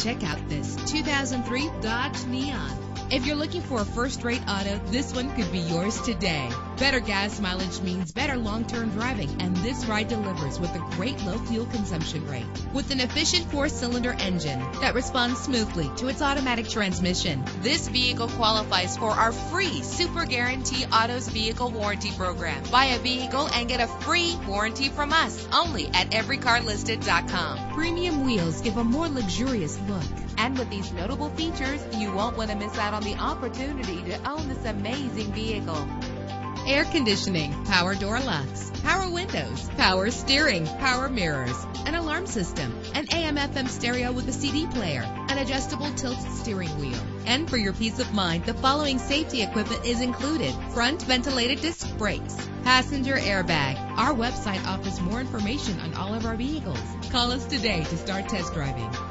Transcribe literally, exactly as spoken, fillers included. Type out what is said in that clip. Check out this two thousand three Dodge Neon. If you're looking for a first-rate auto, this one could be yours today. Better gas mileage means better long-term driving, and this ride delivers with a great low fuel consumption rate. With an efficient four-cylinder engine that responds smoothly to its automatic transmission, this vehicle qualifies for our free Super Guarantee Autos Vehicle Warranty Program. Buy a vehicle and get a free warranty from us, only at every car listed dot com. Premium wheels give a more luxurious look, and with these notable features, you won't want to miss out on the opportunity to own this amazing vehicle. Air conditioning, power door locks, power windows, power steering, power mirrors, an alarm system, an A M F M stereo with a C D player, an adjustable tilt steering wheel. And for your peace of mind, the following safety equipment is included: front ventilated disc brakes, passenger airbag. Our website offers more information on all of our vehicles. Call us today to start test driving.